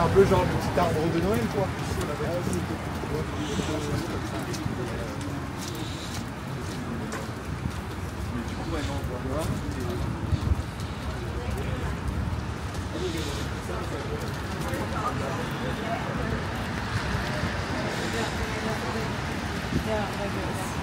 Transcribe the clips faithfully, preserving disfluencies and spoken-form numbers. c'est un peu genre le petit arbre de Noël, quoi. Yeah, I guess.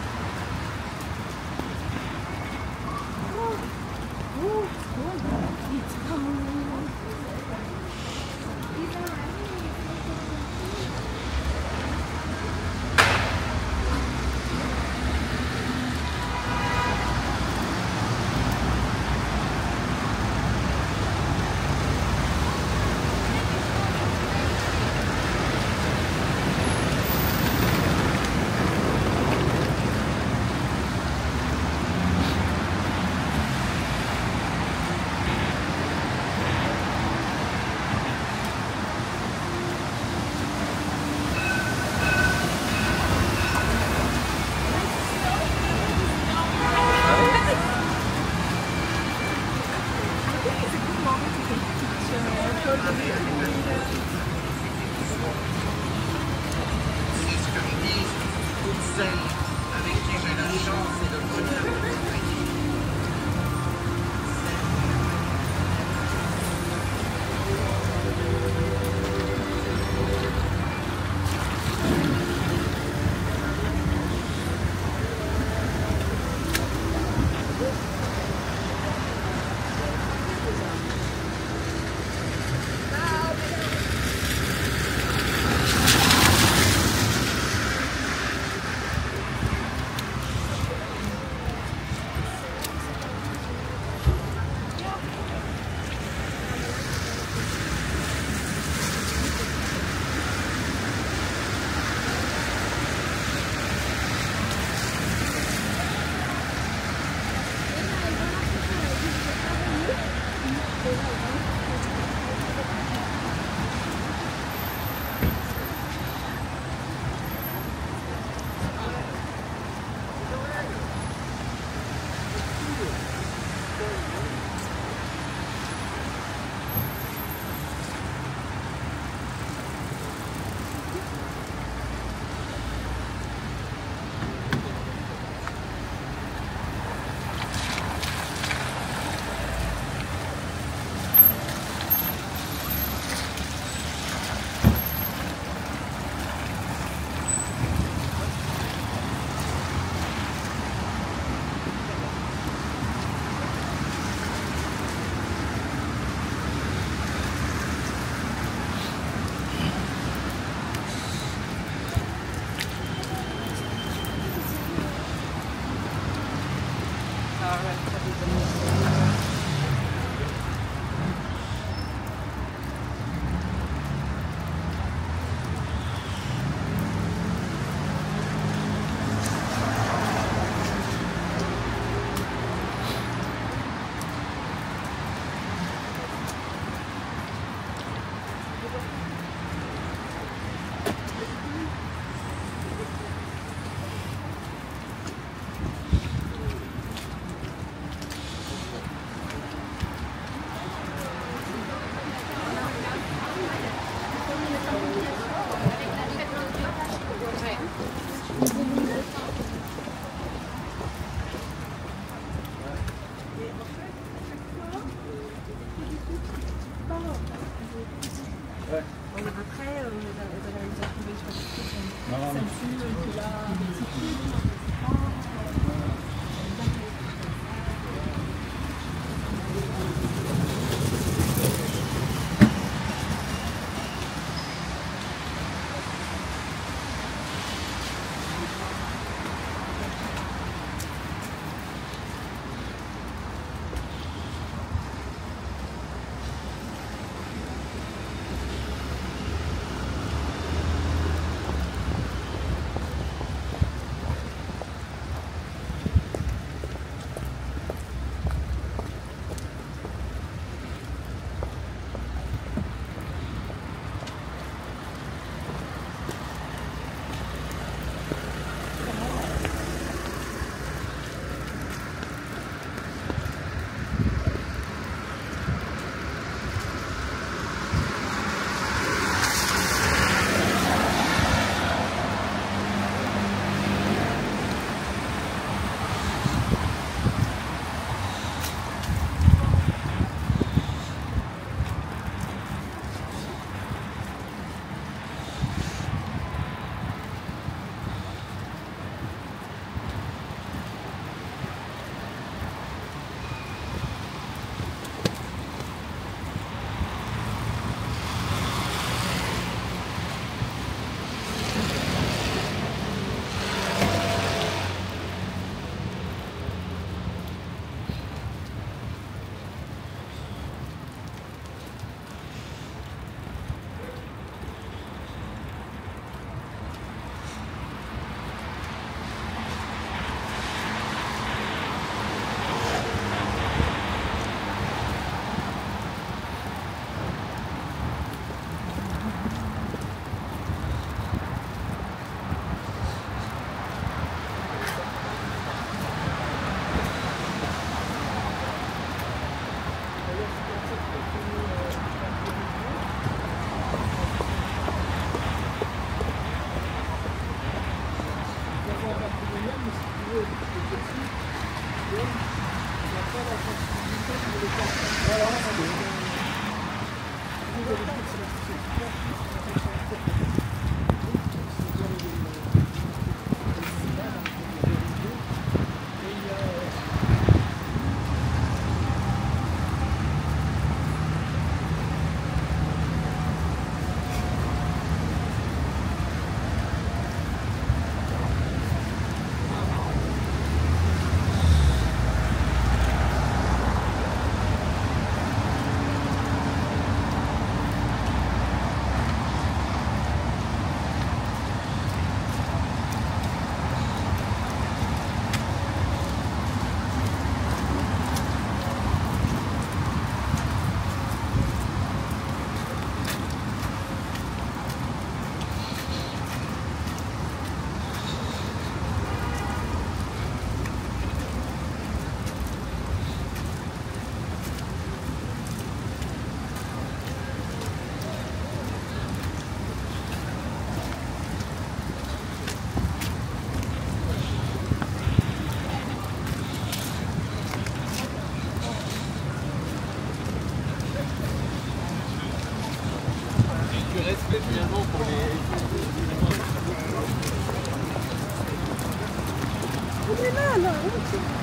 Ah, não, eu não tinha.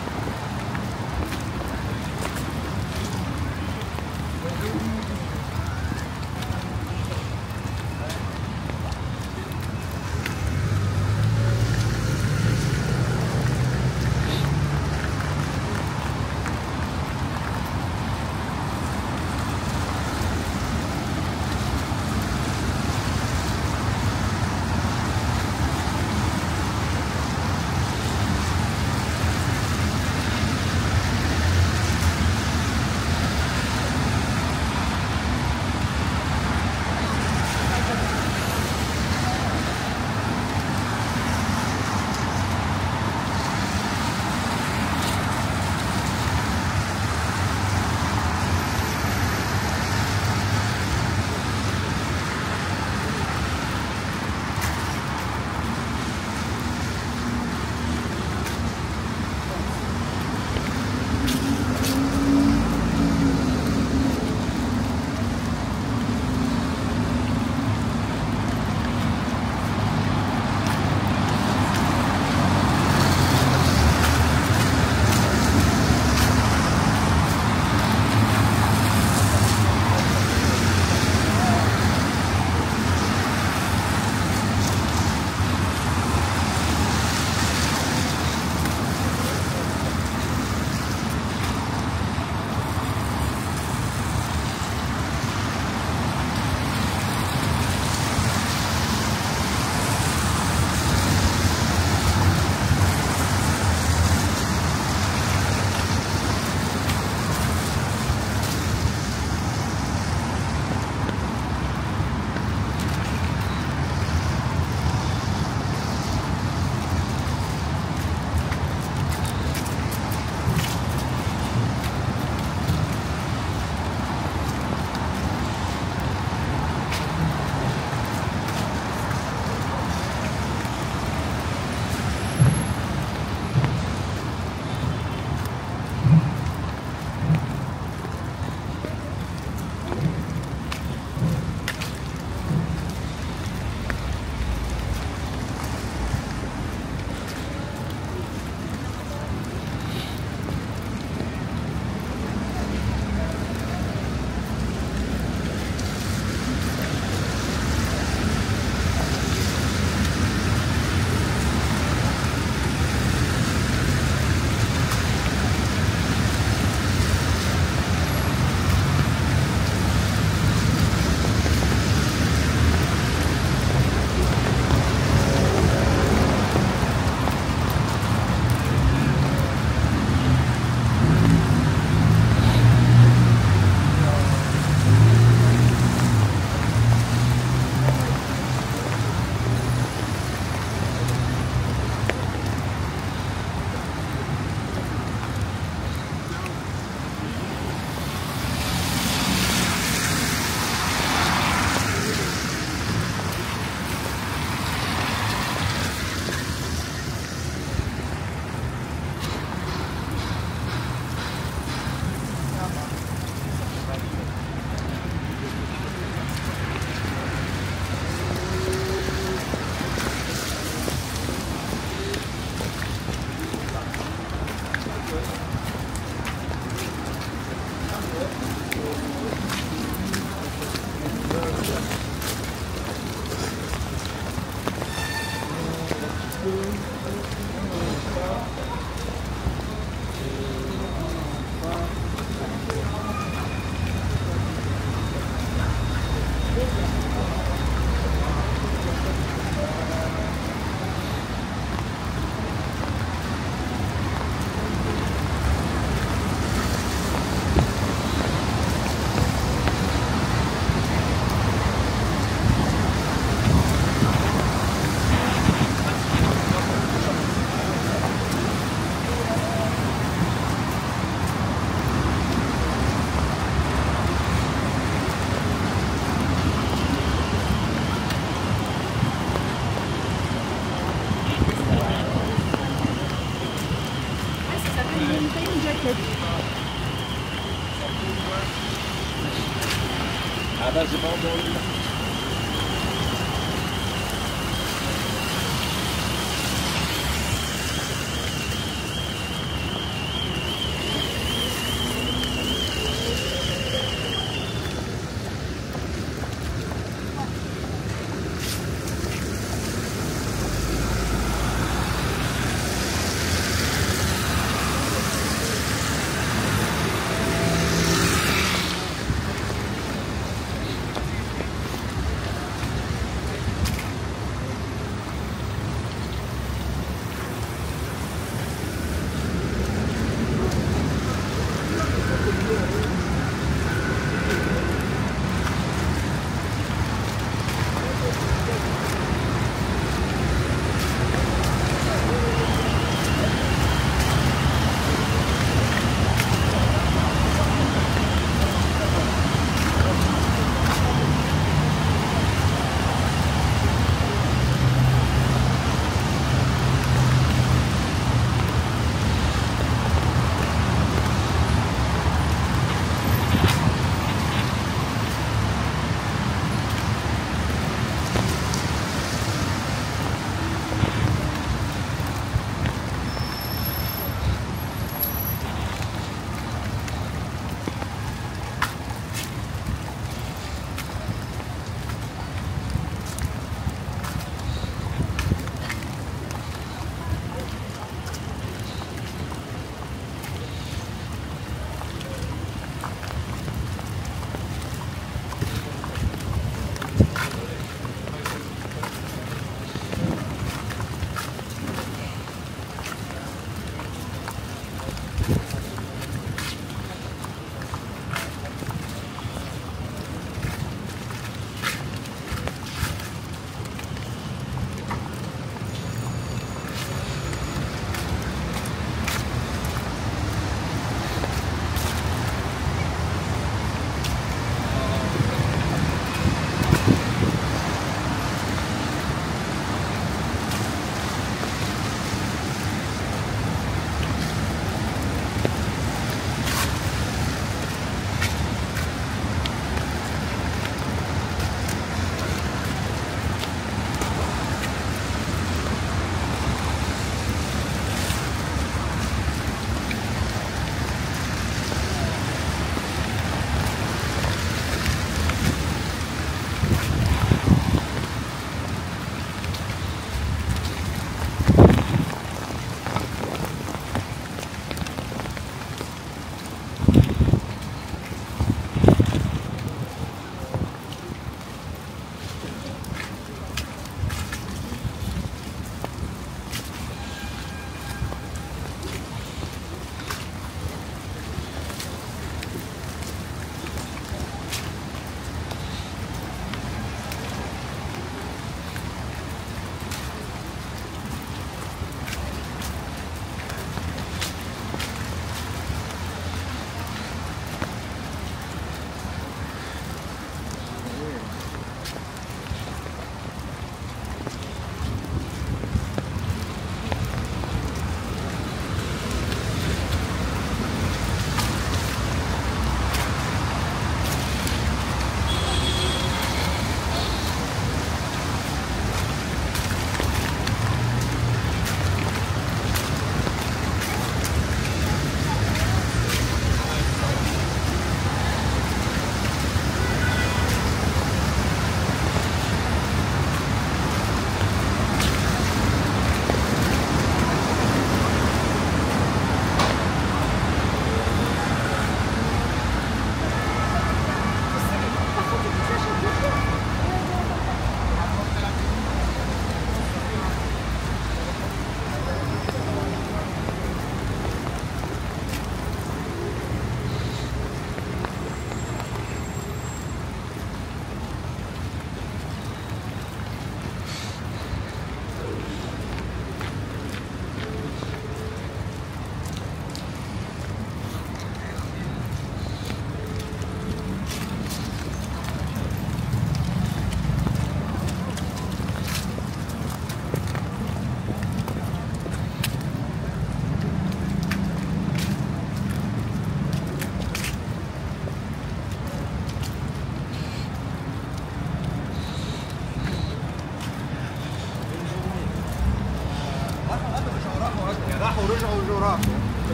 ورجعوا جراحه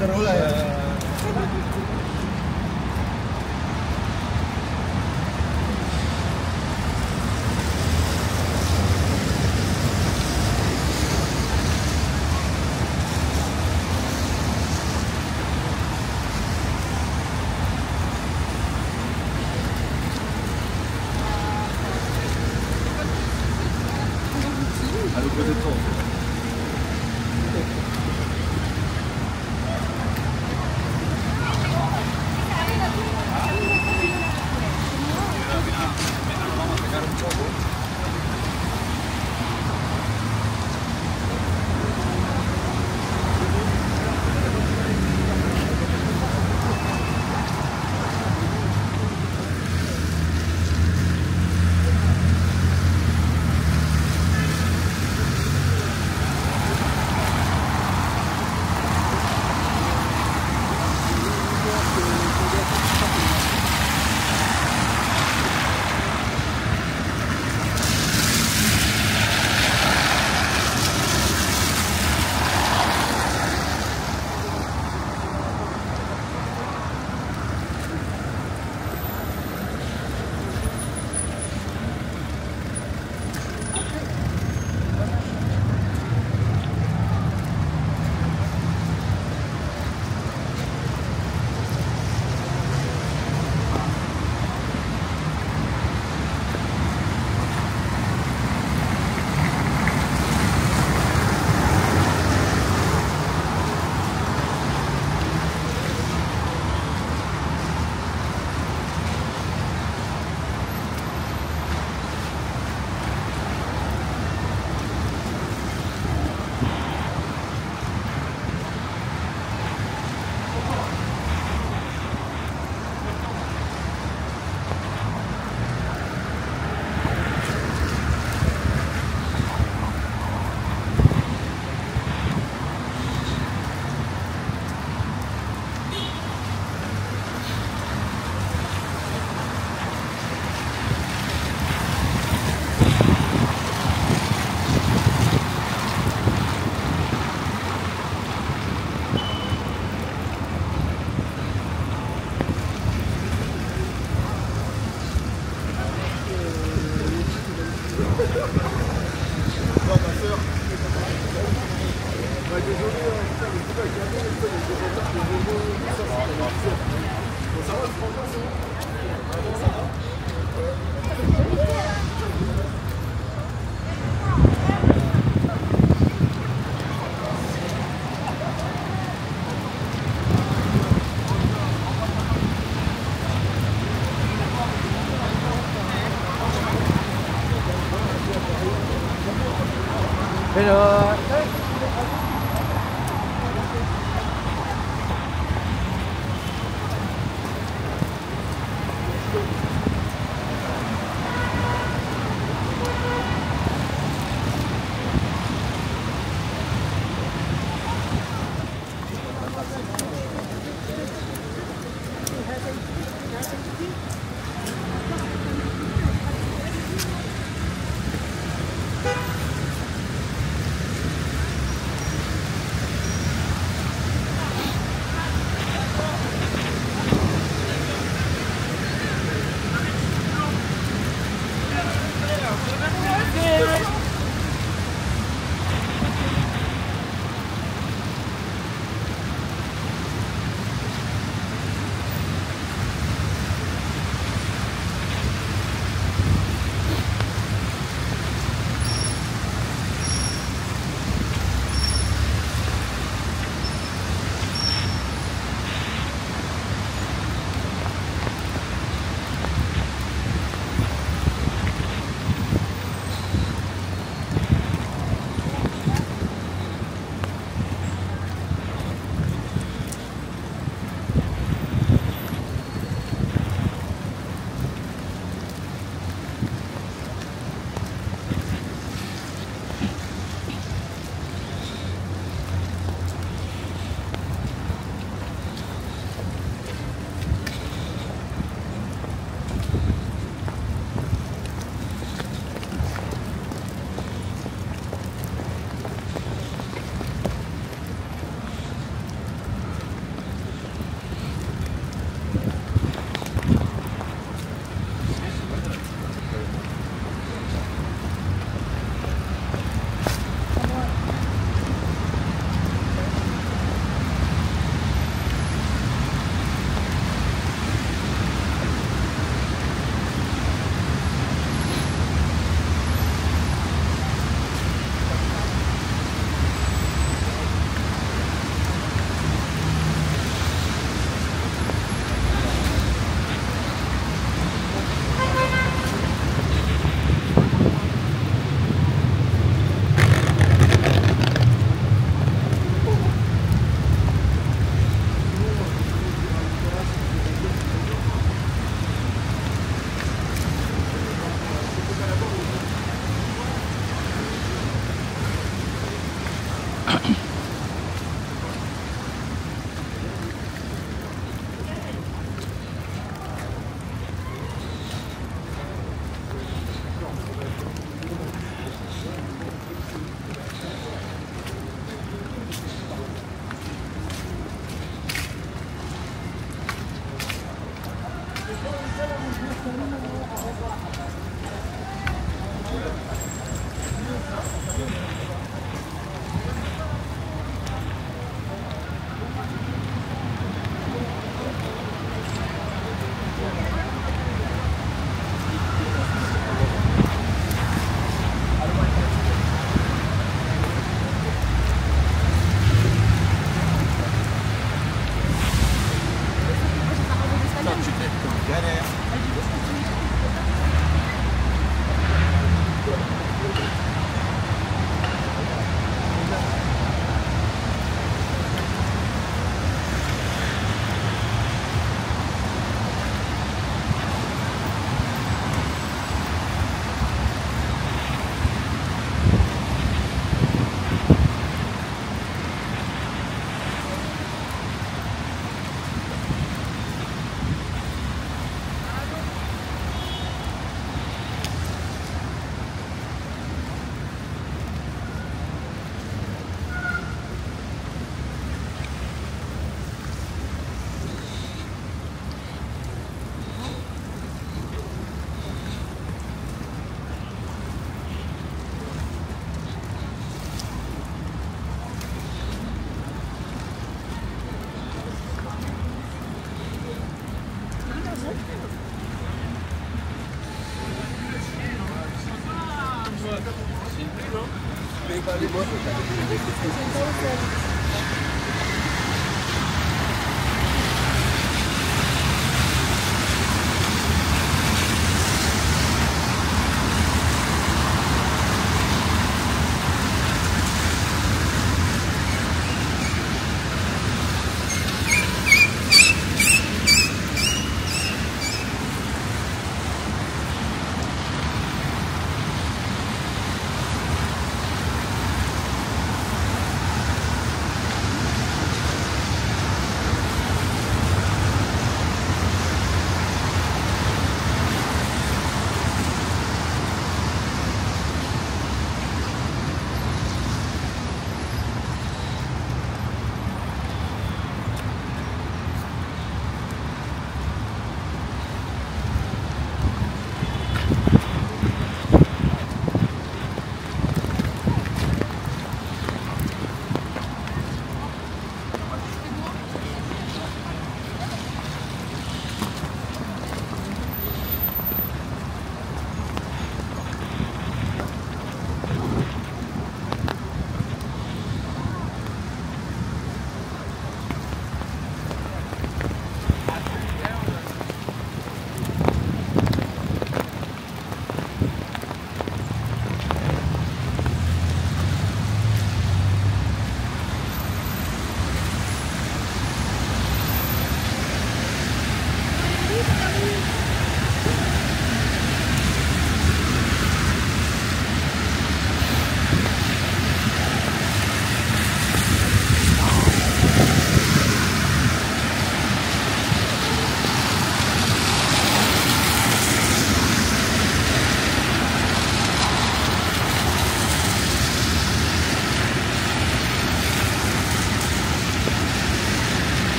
دروا لها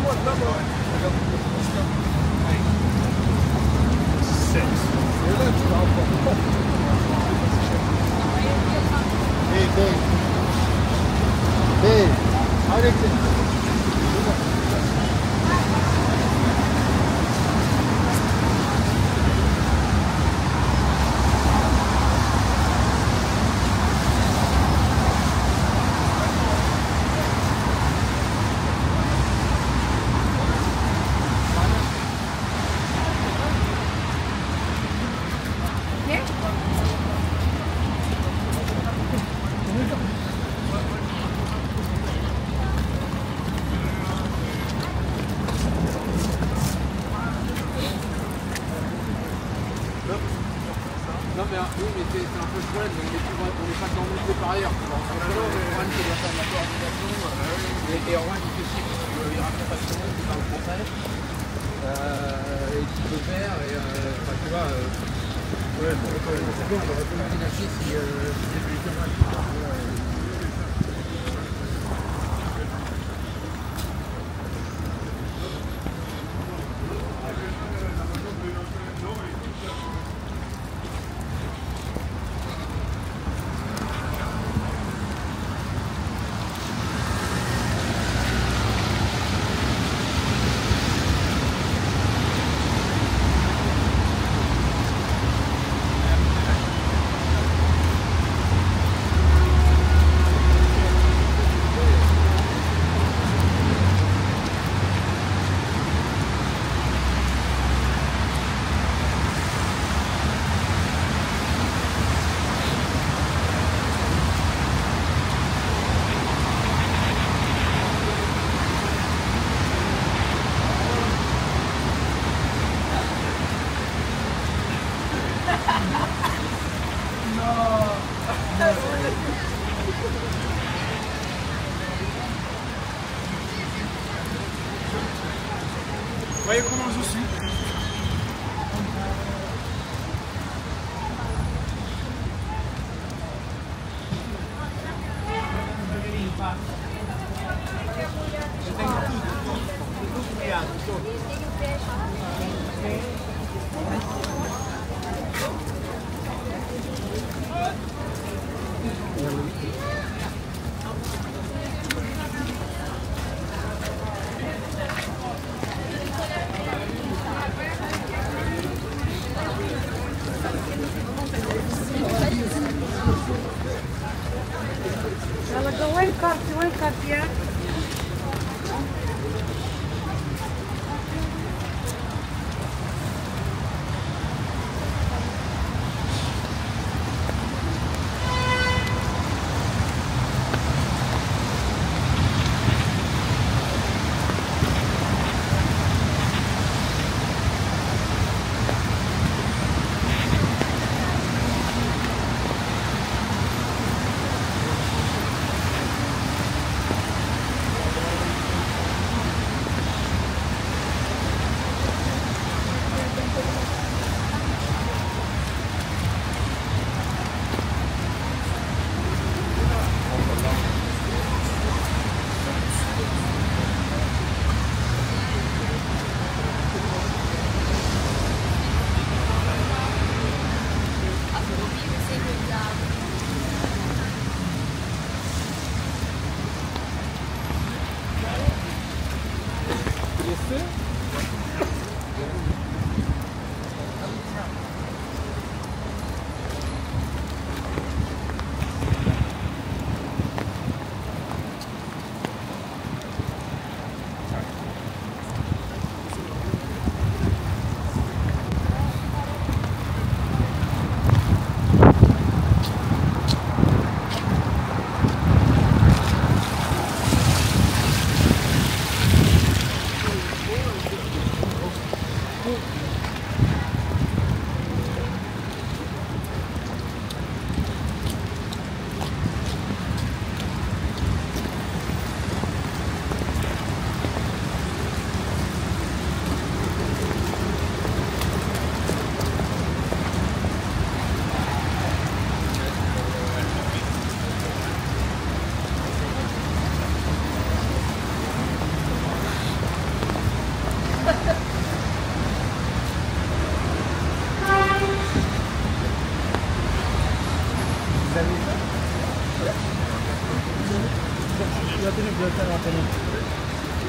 Merci.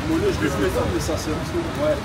Mouleux, je lui fais ça, mais ça c'est un truc. Ouais.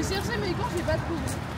J'ai cherché, mais quand j'ai pas trouvé.